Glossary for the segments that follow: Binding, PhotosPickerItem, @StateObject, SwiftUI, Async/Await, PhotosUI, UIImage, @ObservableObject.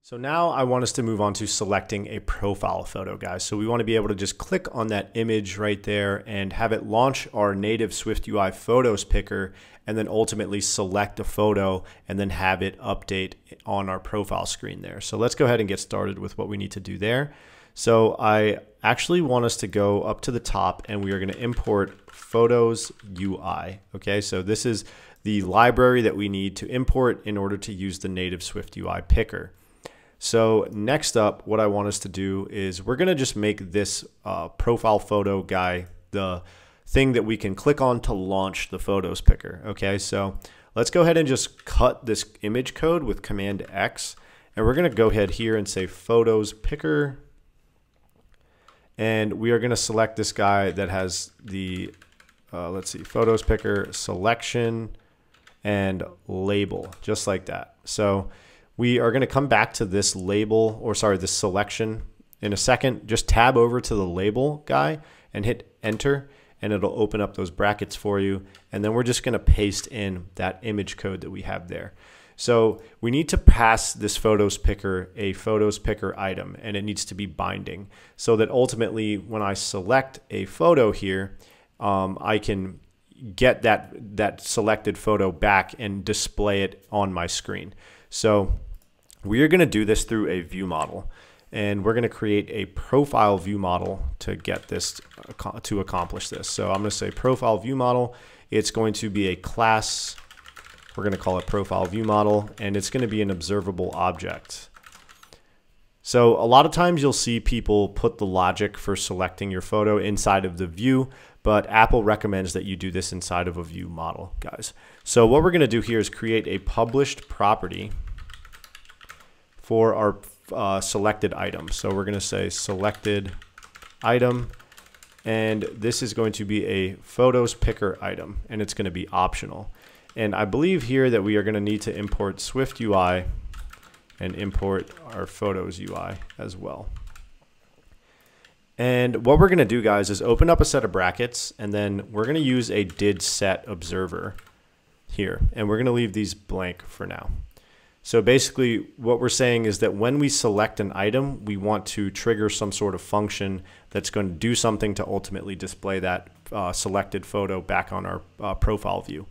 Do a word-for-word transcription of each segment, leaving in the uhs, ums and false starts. So now I want us to move on to selecting a profile photo, guys. So we want to be able to just click on that image right there and have it launch our native SwiftUI Photos Picker, and then ultimately select a photo and then have it update on our profile screen there. So let's go ahead and get started with what we need to do there. So I actually want us to go up to the top and we are going to import PhotosUI. Okay, so this is the library that we need to import in order to use the native SwiftUI Picker. So next up, what I want us to do is we're going to just make this uh, profile photo guy the thing that we can click on to launch the Photos Picker. Okay, so let's go ahead and just cut this image code with Command X, and we're going to go ahead here and say Photos Picker, and we are going to select this guy that has the uh, let's see, Photos Picker selection and label, just like that. So we are going to come back to this label, or sorry, this selection in a second. Just tab over to the label guy and hit enter, and it'll open up those brackets for you. And then we're just going to paste in that image code that we have there. So we need to pass this Photos Picker a Photos Picker item, and it needs to be binding, so that ultimately when I select a photo here, um, I can get that, that selected photo back and display it on my screen. So we are going to do this through a view model, and we're going to create a profile view model to get this to accomplish this. So I'm going to say profile view model. It's going to be a class. We're going to call it profile view model, and it's going to be an observable object. So a lot of times you'll see people put the logic for selecting your photo inside of the view, but Apple recommends that you do this inside of a view model, guys. So what we're going to do here is create a published property for our uh, selected item. So we're going to say selected item, and this is going to be a Photos Picker item, and it's going to be optional. And I believe here that we are going to need to import SwiftUI and import our Photos U I as well. And what we're going to do, guys, is open up a set of brackets, and then we're going to use a did set observer here, and we're going to leave these blank for now. So basically what we're saying is that when we select an item, we want to trigger some sort of function that's going to do something to ultimately display that uh, selected photo back on our uh, profile view.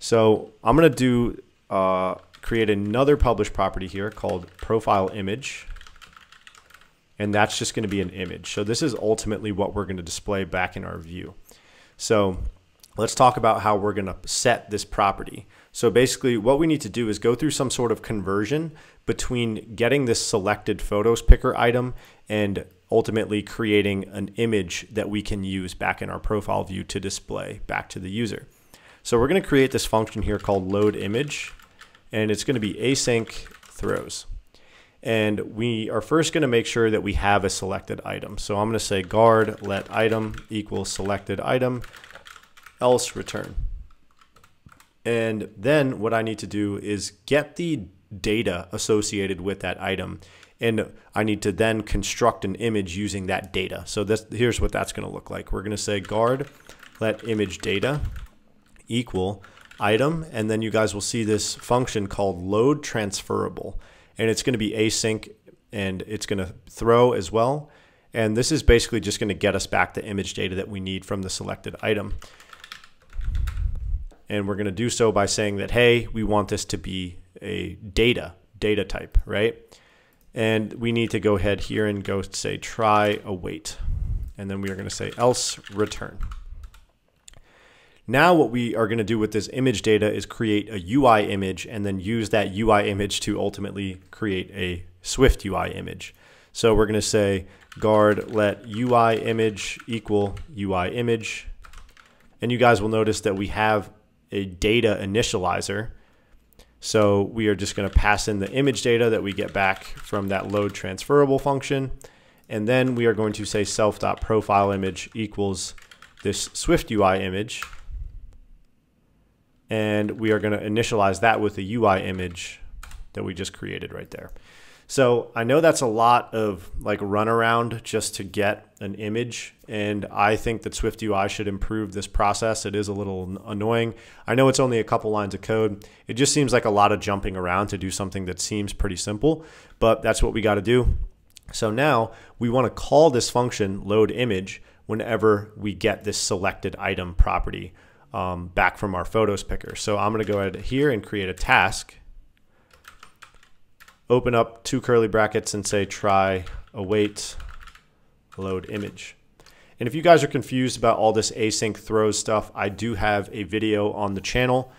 So I'm going to do uh, create another published property here called profile image. And that's just going to be an image. So this is ultimately what we're going to display back in our view. So let's talk about how we're going to set this property. So basically what we need to do is go through some sort of conversion between getting this selected Photos Picker item and ultimately creating an image that we can use back in our profile view to display back to the user. So we're going to create this function here called load image, and it's going to be async throws. And we are first going to make sure that we have a selected item. So I'm going to say guard let item equals selected item, else return. And then what I need to do is get the data associated with that item, and I need to then construct an image using that data. So this, here's what that's going to look like. We're going to say guard let image data equal item, and then you guys will see this function called load transferable. And it's going to be async, and it's going to throw as well. And this is basically just going to get us back the image data that we need from the selected item. And we're going to do so by saying that, hey, we want this to be a data, data type, right? And we need to go ahead here and go say try await. And then we are going to say else return. Now what we are going to do with this image data is create a U I image, and then use that U I image to ultimately create a SwiftUI image. So we're going to say guard let U I image equal U I image. And you guys will notice that we have a data initializer. So we are just going to pass in the image data that we get back from that load transferable function. And then we are going to say self.profile image equals this SwiftUI image. And we are going to initialize that with the U I image that we just created right there. So I know that's a lot of like runaround just to get an image, and I think that SwiftUI should improve this process. It is a little annoying. I know it's only a couple lines of code. It just seems like a lot of jumping around to do something that seems pretty simple, but that's what we got to do. So now we want to call this function load image whenever we get this selected item property um, back from our photos picker. So I'm going to go ahead here and create a task, open up two curly brackets and say try await load image. And if you guys are confused about all this async throws stuff, I do have a video on the channel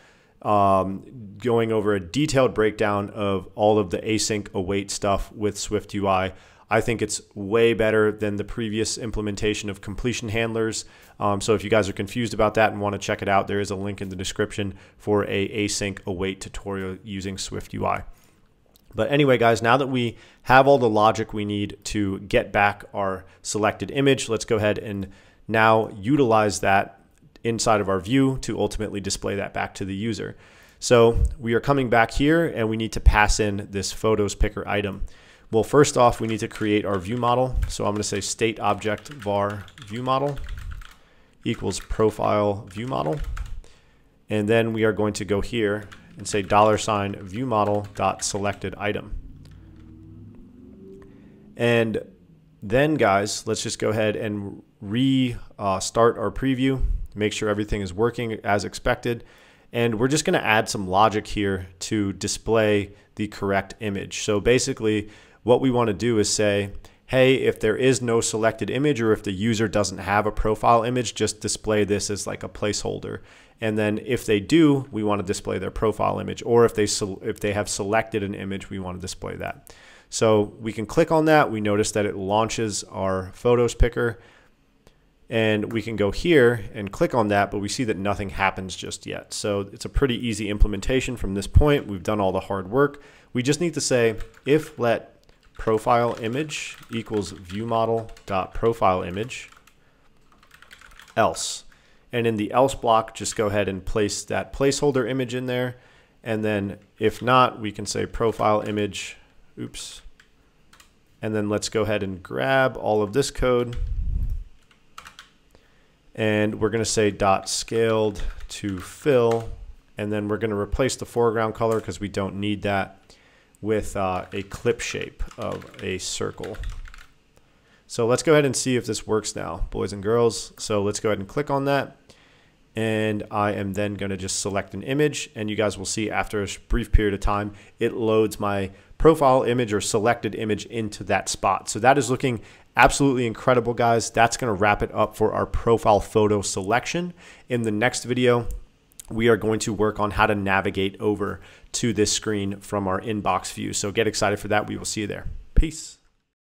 Um, going over a detailed breakdown of all of the async await stuff with SwiftUI. I think it's way better than the previous implementation of completion handlers. Um, so if you guys are confused about that and want to check it out, there is a link in the description for a async await tutorial using SwiftUI. But anyway, guys, now that we have all the logic we need to get back our selected image, let's go ahead and now utilize that inside of our view to ultimately display that back to the user. So we are coming back here and we need to pass in this photos picker item. Well, first off, we need to create our view model. So I'm going to say state object var view model equals profile view model. And then we are going to go here and say dollar sign view model dot selected item. And then guys, let's just go ahead and restart uh, our preview. Make sure everything is working as expected. And we're just going to add some logic here to display the correct image. So basically what we want to do is say, hey, if there is no selected image or if the user doesn't have a profile image, just display this as like a placeholder. And then if they do, we want to display their profile image, or if they if they have selected an image, we want to display that. So we can click on that. We notice that it launches our photos picker. And we can go here and click on that, but we see that nothing happens just yet. So it's a pretty easy implementation from this point. We've done all the hard work. We just need to say if let profile image equals view model dot profile image else. And in the else block, just go ahead and place that placeholder image in there. And then if not, we can say profile image, oops. And then let's go ahead and grab all of this code. And we're going to say dot scaled to fill, and then we're going to replace the foreground color because we don't need that with uh, a clip shape of a circle. So let's go ahead and see if this works now, boys and girls. So let's go ahead and click on that. And I am then going to just select an image, and you guys will see after a brief period of time, it loads my profile image or selected image into that spot. So that is looking absolutely incredible, guys. That's going to wrap it up for our profile photo selection. In the next video, we are going to work on how to navigate over to this screen from our inbox view. So get excited for that. We will see you there. Peace.